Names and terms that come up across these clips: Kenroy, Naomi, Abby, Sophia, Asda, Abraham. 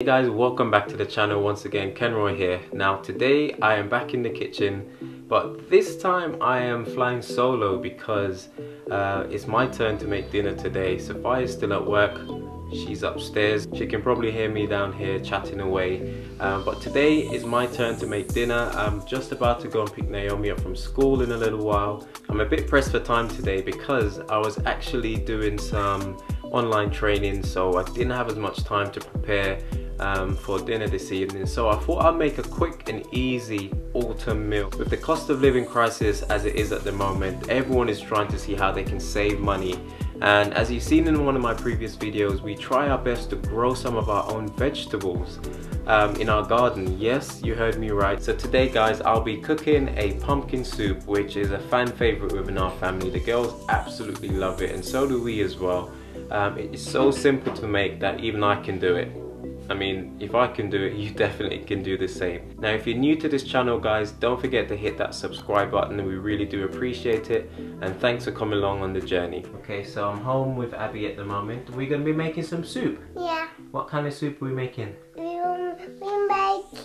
Hey guys, welcome back to the channel once again. Kenroy here. Now today I am back in the kitchen, but this time I am flying solo because it's my turn to make dinner today. Sophia's still at work, she's upstairs. She can probably hear me down here chatting away, but today is my turn to make dinner. I'm just about to go and pick Naomi up from school in a little while. I'm a bit pressed for time today because I was actually doing some online training, so I didn't have as much time to prepare for dinner this evening, so I thought I'd make a quick and easy autumn meal. With the cost of living crisis as it is at the moment, everyone is trying to see how they can save money, and as you've seen in one of my previous videos, we try our best to grow some of our own vegetables in our garden. Yes, you heard me right. So today guys, I'll be cooking a pumpkin soup, which is a fan favorite within our family. The girls absolutely love it and so do we as well. It is so simple to make that even I can do it. I mean, if I can do it, you definitely can do the same. Now, if you're new to this channel, guys, don't forget to hit that subscribe button. We really do appreciate it. And thanks for coming along on the journey. Okay, so I'm home with Abby at the moment. We're going to be making some soup. Yeah. What kind of soup are we making? We're making...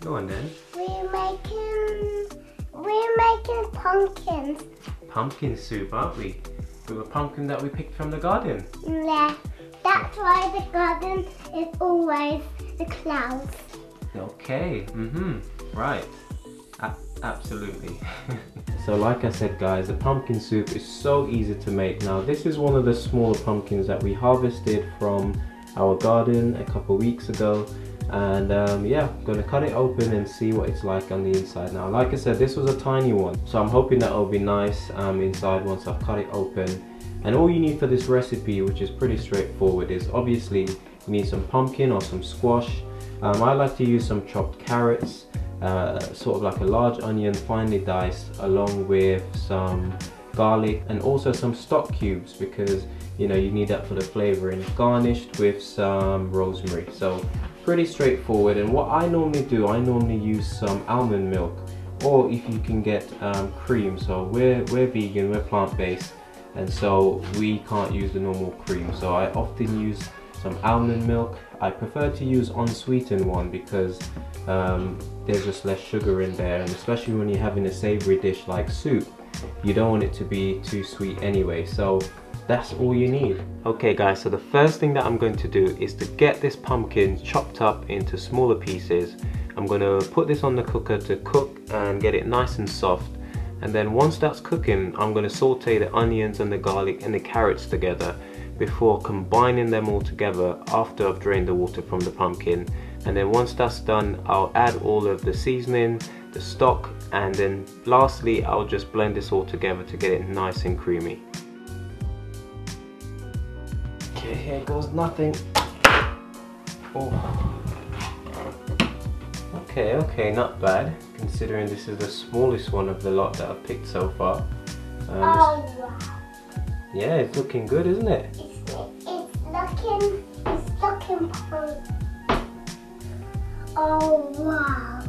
Go on then. We're making pumpkins. Pumpkin soup, aren't we? With a pumpkin that we picked from the garden. Yeah. That's why the garden is always the clouds. Okay, right, absolutely. So like I said guys, the pumpkin soup is so easy to make. Now this is one of the smaller pumpkins that we harvested from our garden a couple weeks ago. And yeah, I'm gonna cut it open and see what it's like on the inside. Now like I said, this was a tiny one, so I'm hoping that it'll be nice inside once I've cut it open. And all you need for this recipe, which is pretty straightforward, is obviously you need some pumpkin or some squash. I like to use some chopped carrots, sort of like a large onion, finely diced, along with some garlic and also some stock cubes, because you know you need that for the flavoring, garnished with some rosemary. So pretty straightforward. And what I normally do, I normally use some almond milk, or if you can get cream. So we're vegan, we're plant-based, and so we can't use the normal cream, so I often use some almond milk. I prefer to use unsweetened one because there's just less sugar in there, and especially when you're having a savory dish like soup, you don't want it to be too sweet anyway, so that's all you need. Okay guys, so the first thing that I'm going to do is to get this pumpkin chopped up into smaller pieces. I'm going to put this on the cooker to cook and get it nice and soft. And then once that's cooking, I'm going to saute the onions and the garlic and the carrots together before combining them all together after I've drained the water from the pumpkin. And then once that's done, I'll add all of the seasoning, the stock, and then lastly I'll just blend this all together to get it nice and creamy. Okay, here goes nothing. Oh. Okay, not bad, considering this is the smallest one of the lot that I've picked so far. Oh wow. Yeah, it's looking good, isn't it? It's looking pretty. Oh wow.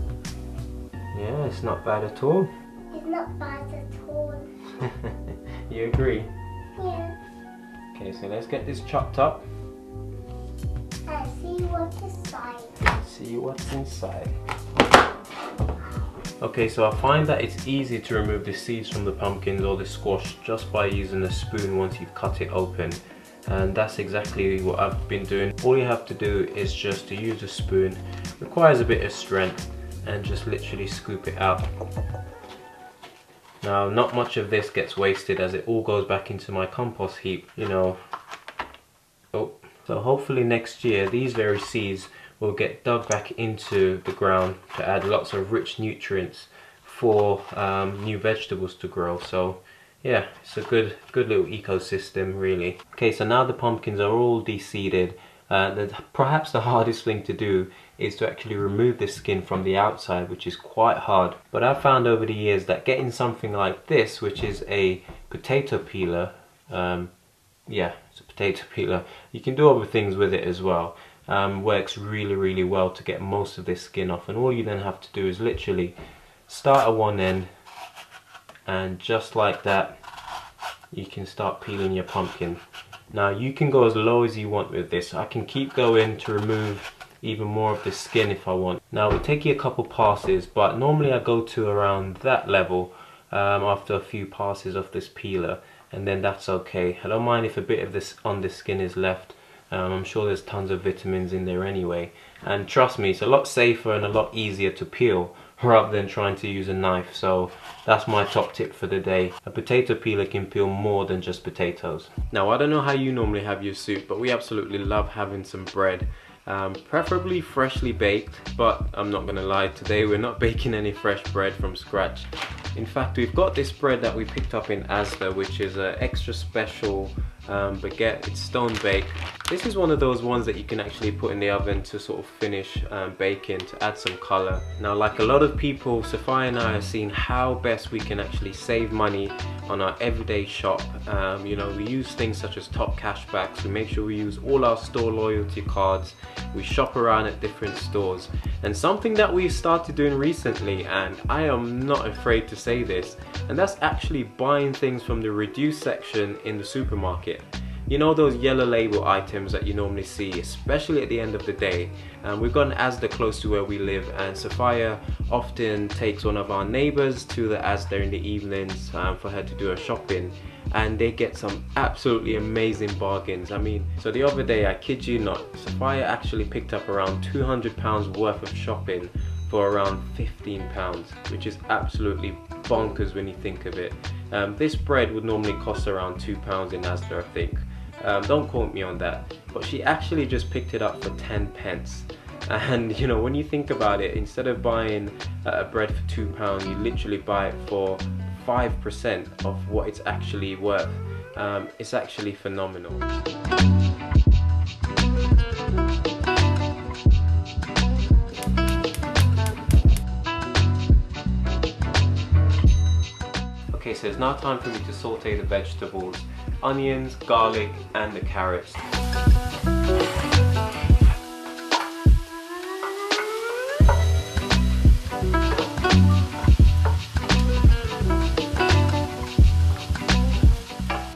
Yeah, it's not bad at all. It's not bad at all. You agree? Yeah. Okay, so let's get this chopped up. Let's see what's inside. Let's see what's inside. Okay, so I find that it's easy to remove the seeds from the pumpkins or the squash just by using a spoon once you've cut it open. And that's exactly what I've been doing. All you have to do is just to use a spoon. It requires a bit of strength, and just literally scoop it out. Now, not much of this gets wasted as it all goes back into my compost heap, you know. Oh. So hopefully next year these very seeds will get dug back into the ground to add lots of rich nutrients for new vegetables to grow. So yeah, it's a good little ecosystem really. Okay, so now the pumpkins are all de-seeded. Perhaps the hardest thing to do is to actually remove the skin from the outside, which is quite hard. But I've found over the years that getting something like this, which is a potato peeler, yeah, it's a potato peeler. You can do other things with it as well. Works really, really well to get most of this skin off, and all you then have to do is literally start at one end, and just like that, you can start peeling your pumpkin. Now you can go as low as you want with this. I can keep going to remove even more of the skin if I want. Now it will take you a couple passes, but normally I go to around that level after a few passes of this peeler, and then that's okay. I don't mind if a bit of this on the skin is left. I'm sure there's tons of vitamins in there anyway, and trust me, it's a lot safer and a lot easier to peel rather than trying to use a knife. So that's my top tip for the day. A potato peeler can peel more than just potatoes. Now I don't know how you normally have your soup, but we absolutely love having some bread, preferably freshly baked, but I'm not gonna lie, today we're not baking any fresh bread from scratch. In fact, we've got this bread that we picked up in Asda, which is an extra special baguette. It's stone baked. This is one of those ones that you can actually put in the oven to sort of finish baking to add some color. Now, like a lot of people, Sophia and I have seen how best we can actually save money on our everyday shop. You know, we use things such as top cashbacks. We make sure we use all our store loyalty cards. We shop around at different stores. And something that we started doing recently, and I am not afraid to say this, and that's actually buying things from the reduced section in the supermarket. You know, those yellow label items that you normally see, especially at the end of the day. We've got an Asda close to where we live, and Sophia often takes one of our neighbours to the Asda in the evenings for her to do her shopping, and they get some absolutely amazing bargains. I mean, so the other day, I kid you not, Sophia actually picked up around £200 worth of shopping for around £15, which is absolutely bonkers when you think of it. This bread would normally cost around £2 in Asda, I think. Don't quote me on that, but she actually just picked it up for 10p. And you know, when you think about it, instead of buying a bread for £2, you literally buy it for 5% of what it's actually worth. It's actually phenomenal. Okay, so it's now time for me to saute the vegetables, onions, garlic, and the carrots.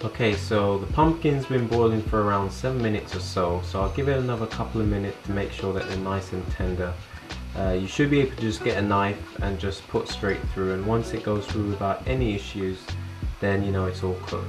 Okay, so the pumpkin's been boiling for around 7 minutes or so, so I'll give it another couple of minutes to make sure that they're nice and tender. You should be able to just get a knife and just put straight through, and once it goes through without any issues, then you know it's all cooked.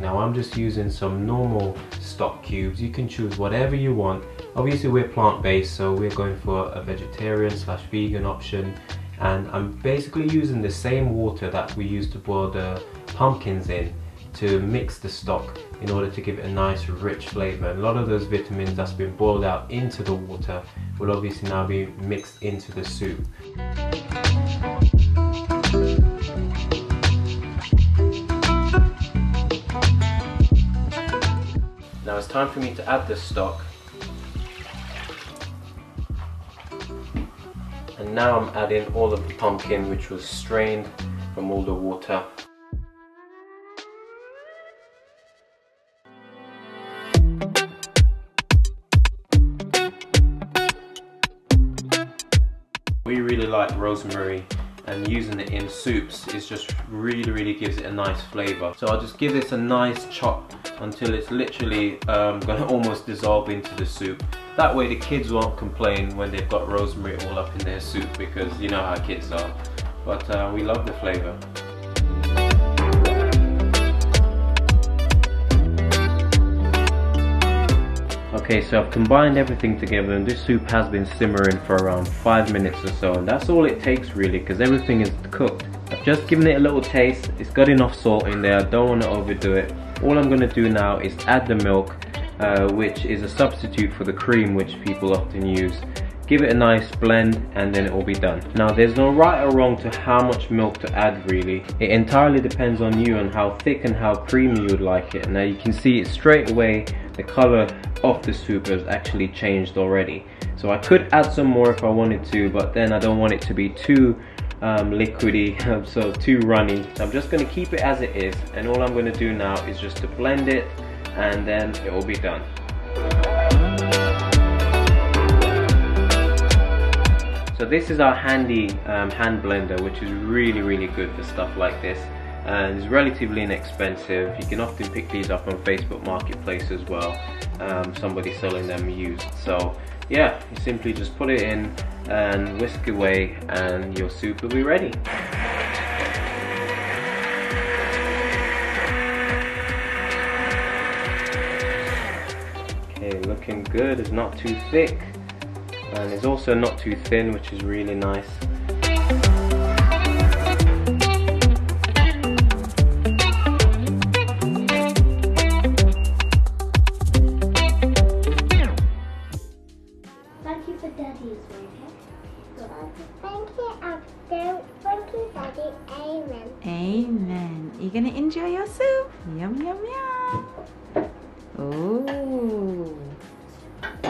Now I'm just using some normal stock cubes. You can choose whatever you want. Obviously we're plant-based, so we're going for a vegetarian/vegan option, and I'm basically using the same water that we used to boil the pumpkins in to mix the stock in order to give it a nice rich flavour. A lot of those vitamins that's been boiled out into the water will obviously now be mixed into the soup. Now it's time for me to add the stock, and now I'm adding all of the pumpkin which was strained from all the water. We really like rosemary, and using it in soups is just really gives it a nice flavour. So I'll just give this a nice chop until it's literally gonna almost dissolve into the soup. That way the kids won't complain when they've got rosemary all up in their soup, because you know how kids are. But we love the flavour. Okay, so I've combined everything together, and this soup has been simmering for around 5 minutes or so, and that's all it takes really, because everything is cooked. I've just given it a little taste. It's got enough salt in there, I don't want to overdo it. All I'm going to do now is add the milk, which is a substitute for the cream which people often use. Give it a nice blend, and then it will be done. Now there's no right or wrong to how much milk to add really. It entirely depends on you and how thick and how creamy you would like it. Now you can see it straight away, the colour of the soup has actually changed already. So I could add some more if I wanted to, but then I don't want it to be too liquidy, so too runny. So I'm just going to keep it as it is, and all I'm going to do now is just to blend it, and then it will be done. So this is our handy hand blender, which is really good for stuff like this. and it's relatively inexpensive. You can often pick these up on Facebook Marketplace as well, somebody selling them used. So yeah, you simply just put it in and whisk away and your soup will be ready. Okay, looking good. It's not too thick and it's also not too thin, which is really nice.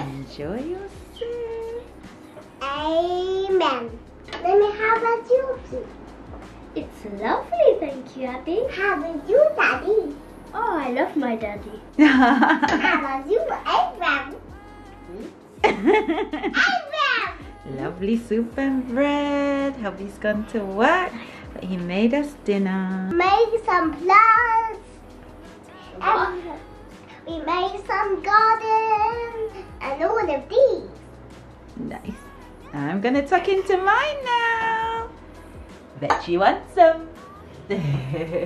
Enjoy your soup. Amen. Mommy, how about your soup? It's lovely, thank you, Abby. How about you, Daddy? Oh, I love my daddy. How about you, Abraham? Abraham! Lovely soup and bread. Hubby's gone to work, but he made us dinner. Make some plants. And we made some garden and all of these. Nice. I'm going to tuck into mine now. Bet you want some. Been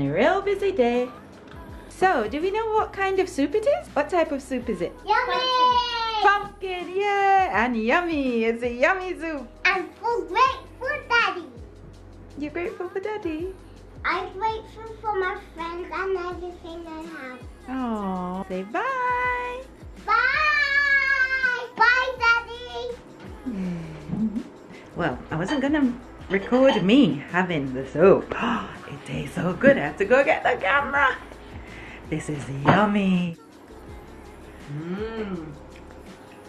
a real busy day. So, do we know what kind of soup it is? What type of soup is it? Yummy! Pumpkin, yeah! And yummy! It's a yummy soup. I'm so grateful, Daddy. You're grateful for Daddy? I'm grateful for my friends and everything I have. Oh, say bye. Bye. Bye, Daddy. Well, I wasn't going to record me having the soup. Oh, it tastes so good. I have to go get the camera. This is yummy. Mmm.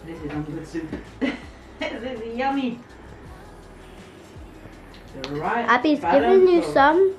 This is some good soup. This is yummy. The right Abby's giving you some.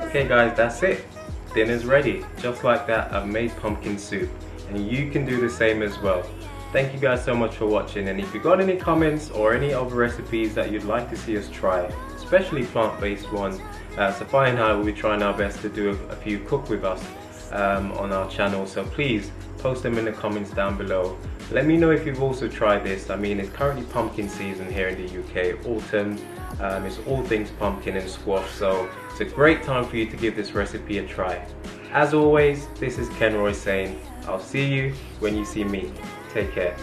Okay guys, that's it. Dinner's ready. Just like that, I've made pumpkin soup, and you can do the same as well. Thank you guys so much for watching, and if you got any comments or any other recipes that you'd like to see us try, especially plant-based ones, Sophia and I will be trying our best to do a few cook with us on our channel, so please post them in the comments down below. Let me know if you've also tried this. I mean, it's currently pumpkin season here in the UK, autumn. It's all things pumpkin and squash, so it's a great time for you to give this recipe a try. As always, this is Kenroy saying, I'll see you when you see me. Take care.